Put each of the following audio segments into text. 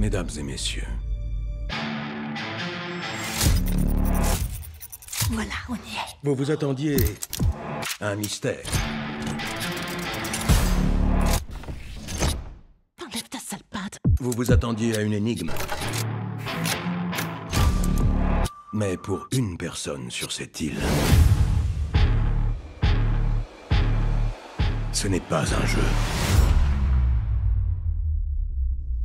Mesdames et messieurs. Voilà, on y est. Vous vous attendiez à un mystère. Enlève ta sale patte. Vous vous attendiez à une énigme. Mais pour une personne sur cette île, ce n'est pas un jeu.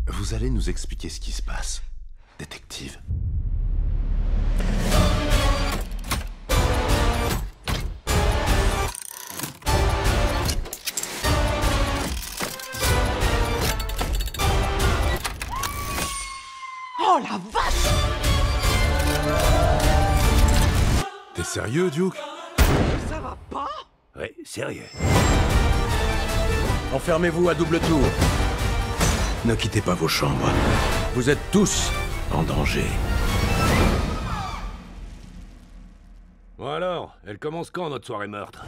Vous allez nous expliquer ce qui se passe, détective. Oh la vache! T'es sérieux, Duke? Ça va pas? Ouais, sérieux. Enfermez-vous à double tour. Ne quittez pas vos chambres. Vous êtes tous en danger. Bon alors, elle commence quand notre soirée meurtre ?